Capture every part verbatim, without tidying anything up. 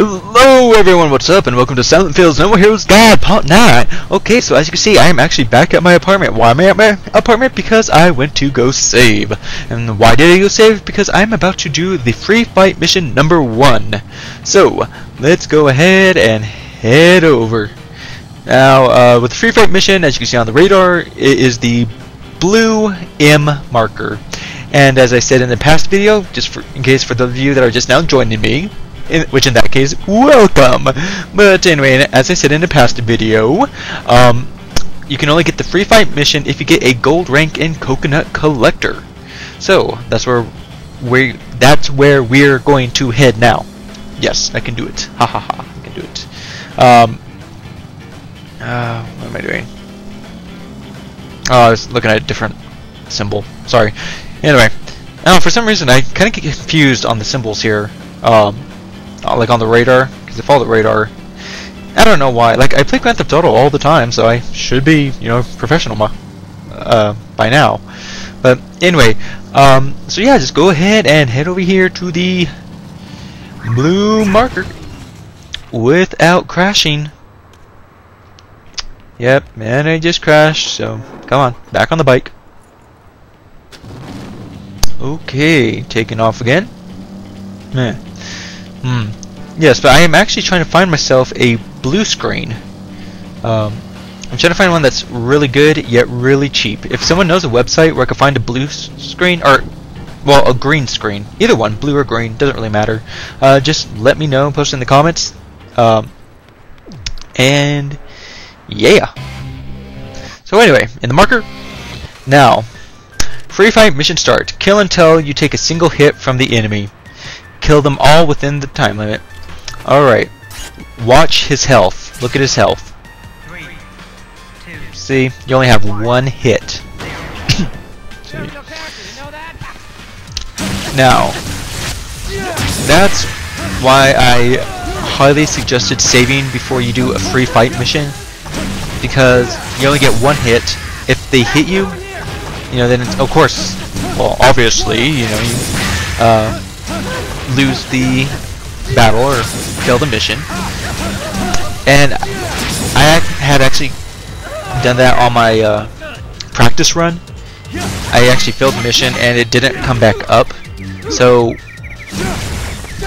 Hello everyone, what's up, and welcome to Silent Phill's No More Heroes Guide Part nine! Okay, so as you can see, I am actually back at my apartment. Why am I at my apartment? Because I went to go save. And why did I go save? Because I'm about to do the free fight mission number one. So, let's go ahead and head over. Now, uh, with the free fight mission, as you can see on the radar, it is the blue M marker. And as I said in the past video, just for, in case for those of you that are just now joining me, In, which in that case, welcome! But anyway, as I said in the past video, um, you can only get the free fight mission if you get a gold rank in Coconut Collector. So that's where we that's where we're going to head now. Yes, I can do it. Ha ha ha! I can do it. Um, uh, what am I doing? Oh, I was looking at a different symbol. Sorry. Anyway, now for some reason I kind of get confused on the symbols here. Um. Like on the radar, because if all the radar, I don't know why. Like I play Grand Theft Auto all the time, so I should be, you know, professional uh, by now. But anyway, um, so yeah, just go ahead and head over here to the blue marker without crashing. Yep, and I just crashed. So come on, back on the bike. Okay, taking off again. Yeah. Hmm. Yes, but I am actually trying to find myself a blue screen. Um, I'm trying to find one that's really good, yet really cheap. If someone knows a website where I can find a blue screen, or, well, a green screen. Either one, blue or green, doesn't really matter. Uh, just let me know, post in the comments. Um, and, yeah. So anyway, in the marker. Now, free fight mission start. Kill until you take a single hit from the enemy. Kill them all within the time limit. Alright. Watch his health. Look at his health. Three, two, see? You only have one, one hit. Now, that's why I highly suggested saving before you do a free fight mission. Because you only get one hit. If they hit you, you know, then it's, of course, well, obviously, you know, you, uh, lose the battle or fail the mission. And I had actually done that on my uh, practice run. I actually failed the mission and it didn't come back up, so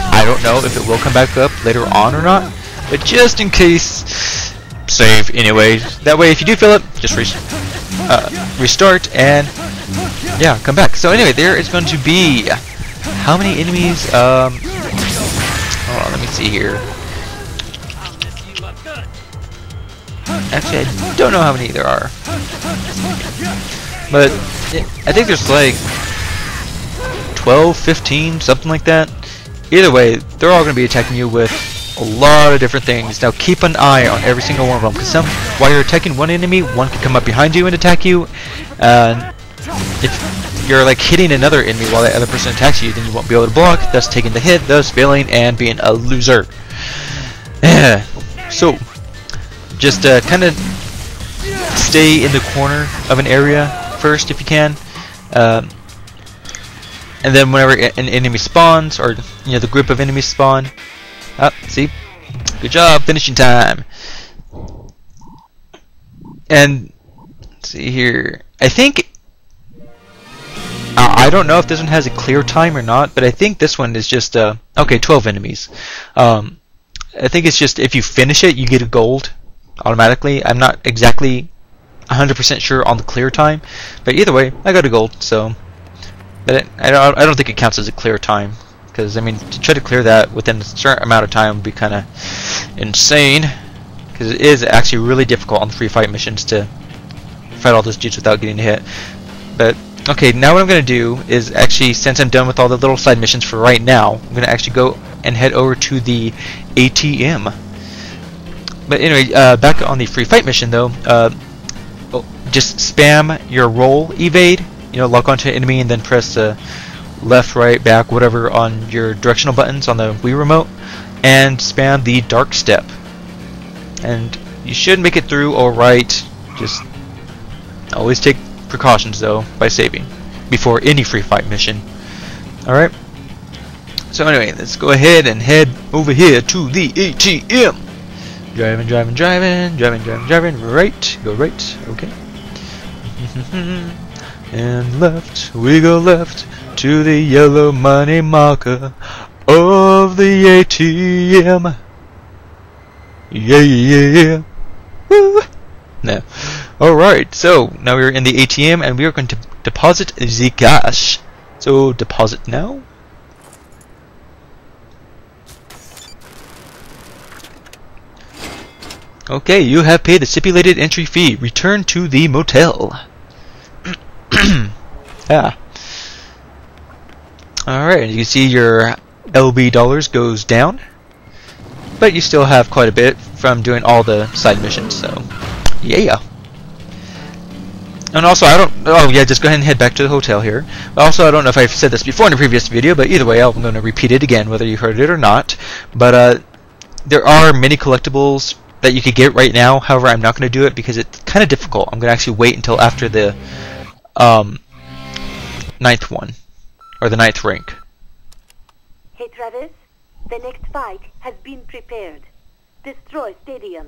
I don't know if it will come back up later on or not, but just in case, save anyway. That way if you do fail it, just re uh, restart and yeah, come back. So anyway, there is going to be how many enemies? Um, hold on, let me see here. Actually, I don't know how many there are. But I think there's like twelve, fifteen, something like that. Either way, they're all going to be attacking you with a lot of different things. Now keep an eye on every single one of them, because some, while you're attacking one enemy, one can come up behind you and attack you. Uh, if you're like hitting another enemy while that other person attacks you, then you won't be able to block, thus taking the hit, thus failing and being a loser. So just uh, kind of stay in the corner of an area first if you can, um, and then whenever an enemy spawns, or you know the group of enemies spawn, ah, see, good job, finishing time. And let's see here, I think. I don't know if this one has a clear time or not, but I think this one is just, uh, okay, twelve enemies. Um, I think it's just if you finish it, you get a gold automatically. I'm not exactly one hundred percent sure on the clear time, but either way, I got a gold, so. But it, I, don't, I don't think it counts as a clear time, because, I mean, to try to clear that within a certain amount of time would be kind of insane, because it is actually really difficult on the free fight missions to fight all those dudes without getting hit. But okay, now what I'm going to do is actually, since I'm done with all the little side missions for right now, I'm going to actually go and head over to the A T M. But anyway, uh, back on the free fight mission though, uh, just spam your roll evade, you know, lock onto an enemy and then press uh, left, right, back, whatever on your directional buttons on the Wii remote, and spam the dark step. And you should make it through alright, just always take precautions though by saving before any free fight mission. Alright, So anyway, let's go ahead and head over here to the A T M. Driving, driving, driving, driving, driving, driving. Right, go right. Okay. And left, we go left to the yellow money marker of the A T M. Yeah, yeah, yeah. Woo! No. Alright, so now we're in the A T M and we are going to deposit the cash. So deposit now. Okay, you have paid the stipulated entry fee. Return to the motel. Yeah. Alright, you can see your L B dollars goes down. But you still have quite a bit from doing all the side missions, so yeah. And also I don't, oh yeah, just go ahead and head back to the hotel here. Also, I don't know if I've said this before in a previous video, but either way I'm going to repeat it again whether you heard it or not. But uh, there are many collectibles that you could get right now. However, I'm not going to do it because it's kind of difficult. I'm going to actually wait until after the um, ninth one, or the ninth rank. Hey Travis, the next fight has been prepared. Destroy Stadium.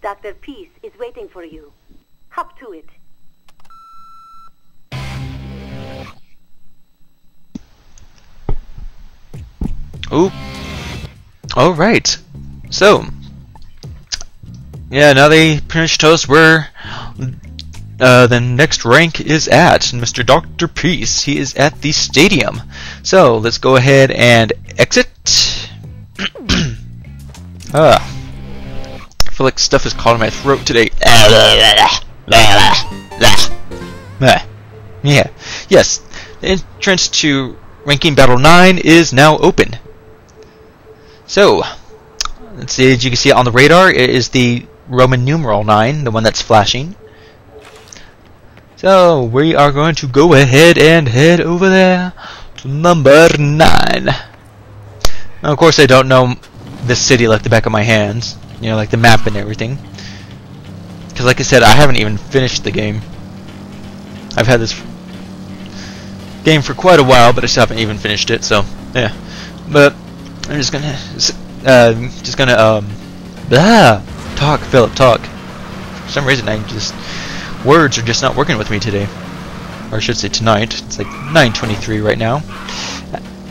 Doctor Peace is waiting for you. Hop to it. Oh, all right. So, yeah, now they finished us where uh, the next rank is at. Mister Doctor Peace, he is at the stadium. So let's go ahead and exit. Ah, I feel like stuff is caught in my throat today. Yeah. Yes, the entrance to ranking battle nine is now open. So, let's see, as you can see on the radar, it is the Roman numeral nine, the one that's flashing. So, we are going to go ahead and head over there to number nine. Now, of course, I don't know this city like the back of my hands, you know, like the map and everything. Because, like I said, I haven't even finished the game. I've had this game for quite a while, but I still haven't even finished it, so, yeah. But I'm just gonna, uh, just gonna, um, blah, talk, Philip, talk. For some reason, I just, words are just not working with me today. Or I should say tonight. It's like nine twenty-three right now.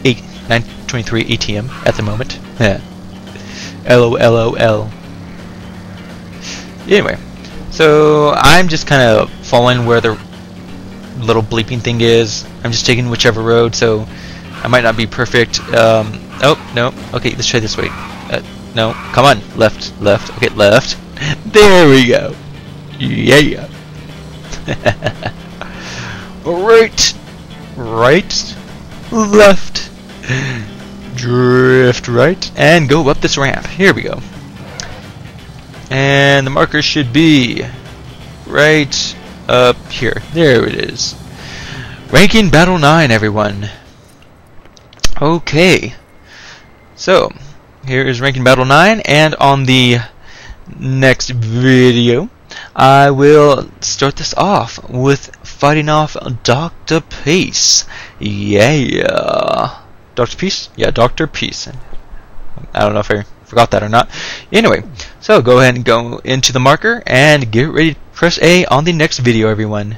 eight, nine twenty-three A T M at the moment. Yeah. L O L O L. Anyway, so I'm just kind of following where the little bleeping thing is. I'm just taking whichever road, so I might not be perfect. Um, oh, no. Okay, let's try this way. Uh, no, come on. Left, left. Okay, left. There we go. Yeah. Right. Right. Left. Drift right. And go up this ramp. Here we go. And the marker should be right up here. There it is. Ranking Battle nine, everyone. Okay. So, here is Ranking Battle nine, and on the next video, I will start this off with fighting off Doctor Peace. Yeah. Doctor Peace? Yeah, Doctor Peace. I don't know if I forgot that or not. Anyway, so go ahead and go into the marker and get ready to press A on the next video, everyone.